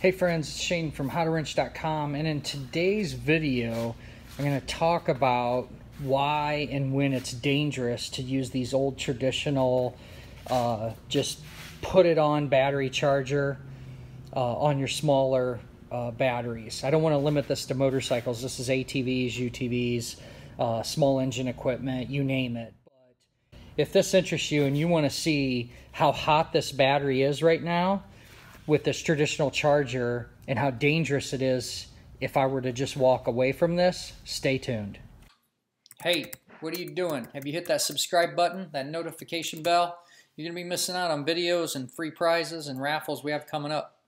Hey friends, it's Shane from HowToWrench.com, and in today's video I'm going to talk about why and when it's dangerous to use these old traditional just put it on battery charger on your smaller batteries. I don't want to limit this to motorcycles. This is ATVs, UTVs, small engine equipment, you name it. But if this interests you and you want to see how hot this battery is right now with this traditional charger and how dangerous it is if I were to just walk away from this, stay tuned. Hey, what are you doing? Have you hit that subscribe button, that notification bell? You're gonna be missing out on videos and free prizes and raffles we have coming up.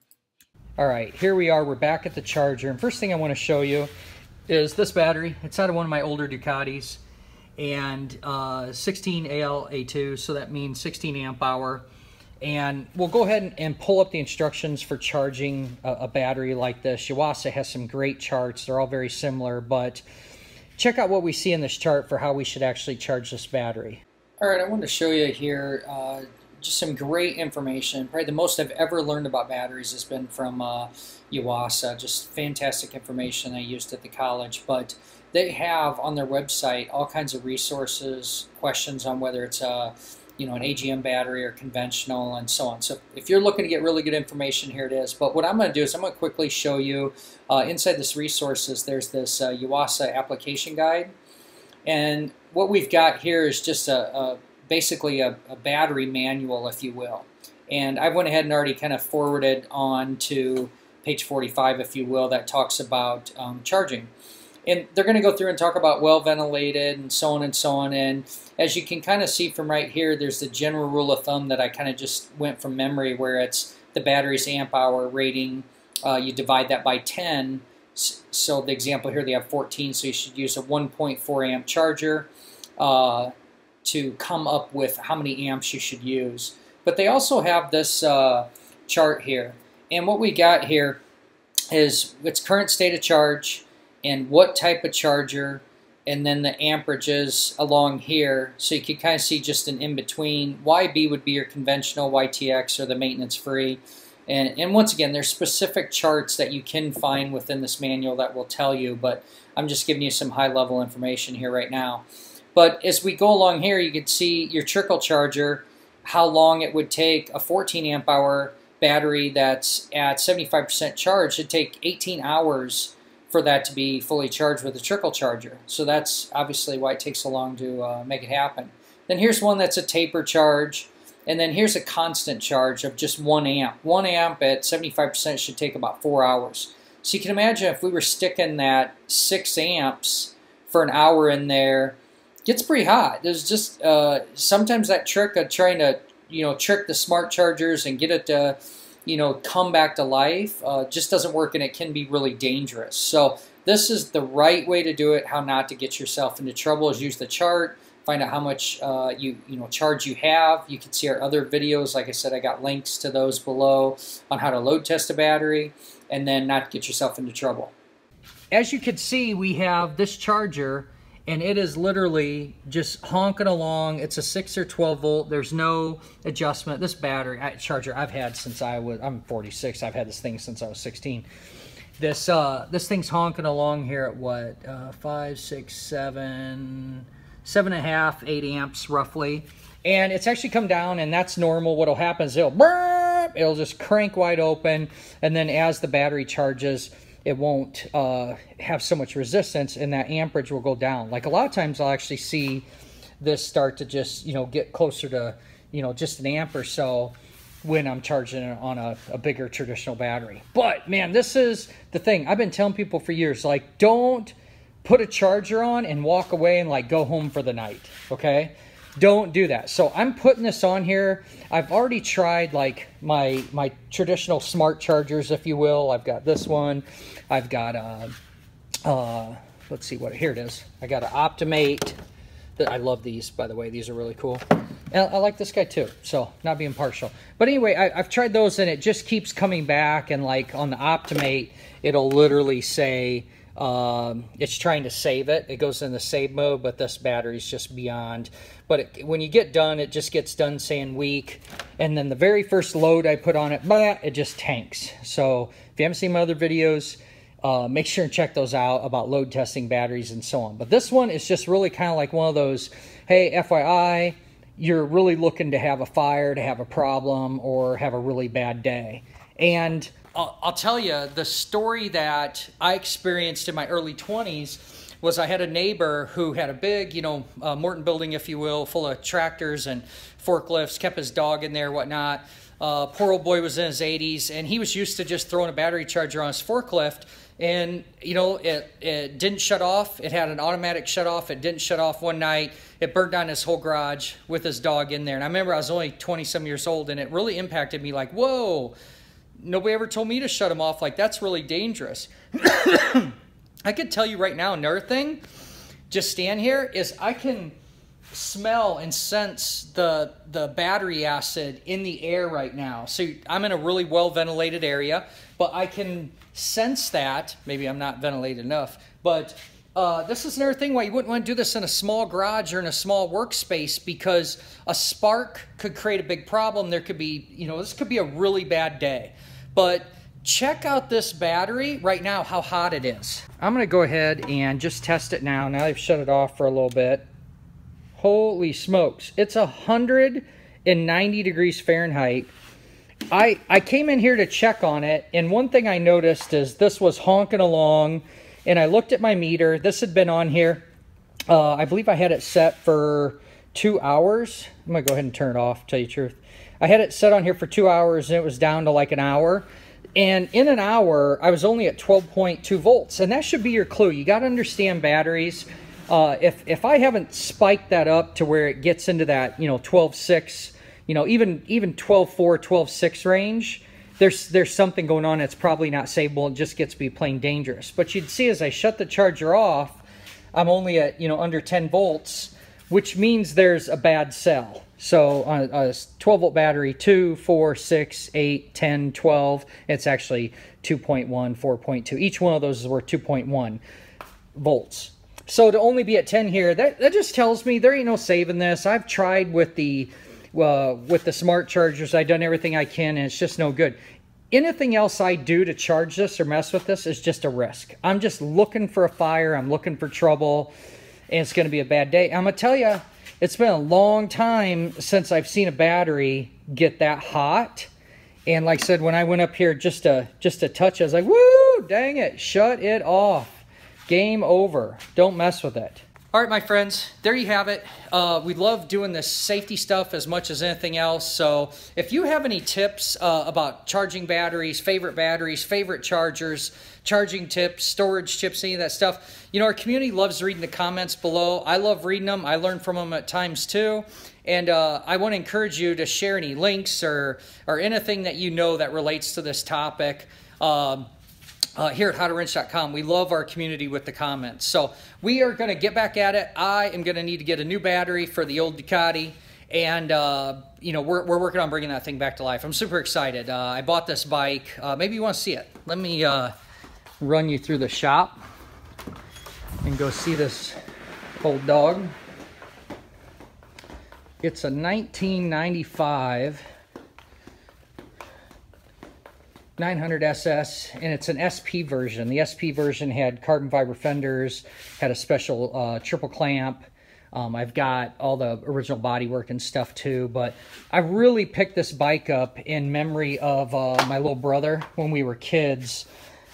All right, here we are, we're back at the charger. And first thing I wanna show you is this battery. It's out of one of my older Ducatis, and 16AL A2, so that means 16 amp hour. And we'll go ahead and pull up the instructions for charging a battery like this. Yuasa has some great charts. They're all very similar, but check out what we see in this chart for how we should actually charge this battery. All right, I wanted to show you here just some great information. Probably the most I've ever learned about batteries has been from Yuasa. Just fantastic information I used at the college. But they have on their website all kinds of resources, questions on whether it's an AGM battery or conventional and so on. So if you're looking to get really good information, here it is. But what I'm going to do is I'm going to quickly show you inside this resources, there's this Yuasa application guide. And what we've got here is just basically a battery manual, if you will. And I went ahead and already kind of forwarded on to page 45, if you will, that talks about charging. And they're going to go through and talk about well ventilated and so on and so on. And as you can kind of see from right here, there's the general rule of thumb that I kind of just went from memory, where it's the battery's amp hour rating. You divide that by 10. So the example here, they have 14. So you should use a 1.4 amp charger to come up with how many amps you should use. But they also have this chart here. And what we got here is its current state of charge, and what type of charger, and then the amperages along here. So you can kind of see just an in-between. YB would be your conventional, YTX, or the maintenance-free. And once again, there's specific charts that you can find within this manual that will tell you, but I'm just giving you some high-level information here right now. But as we go along here, you can see your trickle charger, how long it would take a 14 amp hour battery that's at 75% charge. It'd take 18 hours for that to be fully charged with a trickle charger. So that's obviously why it takes so long to make it happen. Then here's one that's a taper charge, and then here's a constant charge of just 1 amp. 1 amp at 75% should take about 4 hours. So you can imagine if we were sticking that 6 amps for an hour in there, it gets pretty hot. There's just sometimes that trick of trying to trick the smart chargers and get it to come back to life just doesn't work, and it can be really dangerous. So this is the right way to do it. How not to get yourself into trouble is use the chart, find out how much charge you have. You can see our other videos. Like I said, I got links to those below on how to load test a battery and then not get yourself into trouble. As you can see, we have this charger, and it is literally just honking along. It's a 6 or 12 volt. There's no adjustment. This battery charger I've had since I'm 46. I've had this thing since I was 16. This thing's honking along here at what? 7.5, 8 amps roughly. And it's actually come down, and that's normal. What'll happen is it'll just crank wide open, and then as the battery charges, it won't have so much resistance, and that amperage will go down. Like a lot of times I'll actually see this start to just, get closer to, just an amp or so when I'm charging it on a bigger traditional battery. But man, this is the thing. I've been telling people for years, like, don't put a charger on and walk away and like go home for the night, okay? Don't do that. So I'm putting this on here. I've already tried like my traditional smart chargers, if you will. I've got this one. I've got let's see what, here it is. I got an Optimate. I love these, by the way. These are really cool. And I like this guy too, so not being partial. But anyway, I've tried those, and it just keeps coming back, and like on the Optimate, it'll literally say It's trying to save it. It goes in the save mode, but this battery's just beyond. But when you get done, it just gets done saying weak. And then the very first load I put on it, blah, it just tanks. So if you haven't seen my other videos, make sure and check those out about load testing batteries and so on. But this one is just really kind of like one of those, hey, FYI, you're really looking to have a fire, to have a problem, or have a really bad day. And I'll tell you, the story that I experienced in my early 20s was I had a neighbor who had a big, Morton building, if you will, full of tractors and forklifts, kept his dog in there, whatnot. Poor old boy was in his 80s, and he was used to just throwing a battery charger on his forklift. And, it didn't shut off. It had an automatic shut off. It didn't shut off one night. It burned down his whole garage with his dog in there. And I remember I was only 20-some years old, and it really impacted me like, whoa, nobody ever told me to shut him off. Like, that's really dangerous. I could tell you right now, another thing, just stand here, is I can smell and sense the battery acid in the air right now. So I'm in a really well-ventilated area, but I can sense that. Maybe I'm not ventilated enough, but this is another thing why you wouldn't want to do this in a small garage or in a small workspace, because a spark could create a big problem. There could be, this could be a really bad day. But check out this battery right now, how hot it is. I'm going to go ahead and just test it now. Now they've shut it off for a little bit. Holy smokes. It's 190 degrees Fahrenheit. I came in here to check on it, and one thing I noticed is this was honking along, and I looked at my meter. This had been on here. I believe I had it set for 2 hours. I'm going to go ahead and turn it off, tell you the truth. I had it set on here for 2 hours, and it was down to like an hour. And in an hour, I was only at 12.2 volts, and that should be your clue. You got to understand batteries. If I haven't spiked that up to where it gets into that, 12.6, even 12.4, 12.6 range, there's something going on that's probably not savable and just gets to be plain dangerous. But you'd see as I shut the charger off, I'm only at, under 10 volts, which means there's a bad cell. So on a 12 volt battery, 2, 4, 6, 8, 10, 12, it's actually 2.1, 4.2. Each one of those is worth 2.1 volts. So to only be at 10 here, that just tells me there ain't no saving this. I've tried with the smart chargers. I've done everything I can, and it's just no good. Anything else I do to charge this or mess with this is just a risk. I'm just looking for a fire. I'm looking for trouble, and it's going to be a bad day. I'm going to tell you, it's been a long time since I've seen a battery get that hot. And like I said, when I went up here just a touch, I was like, woo, dang it, shut it off. Game over. Don't mess with it. All right, my friends, there you have it. We love doing this safety stuff as much as anything else. So if you have any tips about charging batteries, favorite chargers, charging tips, storage chips, any of that stuff, our community loves reading the comments below. I love reading them. I learn from them at times too. And I want to encourage you to share any links or anything that that relates to this topic. Here at HowToWrench.com, we love our community with the comments. So we are going to get back at it. I am going to need to get a new battery for the old Ducati. And, we're working on bringing that thing back to life. I'm super excited. I bought this bike. Maybe you want to see it. Let me run you through the shop and go see this old dog. It's a 1995 900 SS, and it's an SP version. The SP version had carbon fiber fenders, had a special triple clamp. I've got all the original bodywork and stuff too, but I really picked this bike up in memory of my little brother. When we were kids,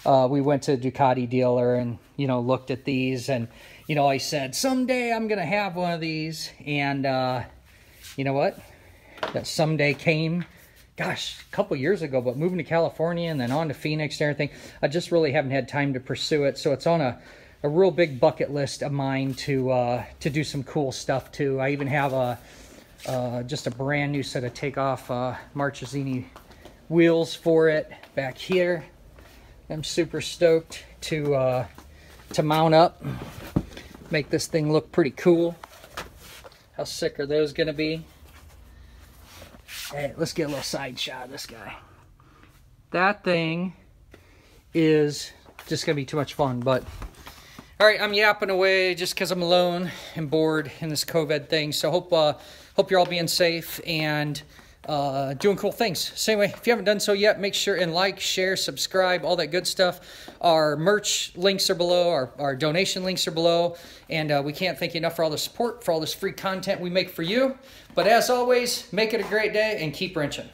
we went to a Ducati dealer and, looked at these, and, I said, someday I'm going to have one of these. And you know what? That someday came. Gosh, a couple years ago, but moving to California and then on to Phoenix and everything, I just really haven't had time to pursue it. So it's on a real big bucket list of mine to do some cool stuff too. I even have just a brand new set of takeoff Marchesini wheels for it back here. I'm super stoked to mount up, make this thing look pretty cool. How sick are those gonna be? Hey, let's get a little side shot of this guy. That thing is just going to be too much fun, but All right, I'm yapping away just because I'm alone and bored in this COVID thing. So hope you're all being safe and doing cool things. So anyway, if you haven't done so yet, make sure and like, share, subscribe, all that good stuff. Our merch links are below, our donation links are below, and we can't thank you enough for all the support, for all this free content we make for you. But as always, make it a great day and keep wrenching.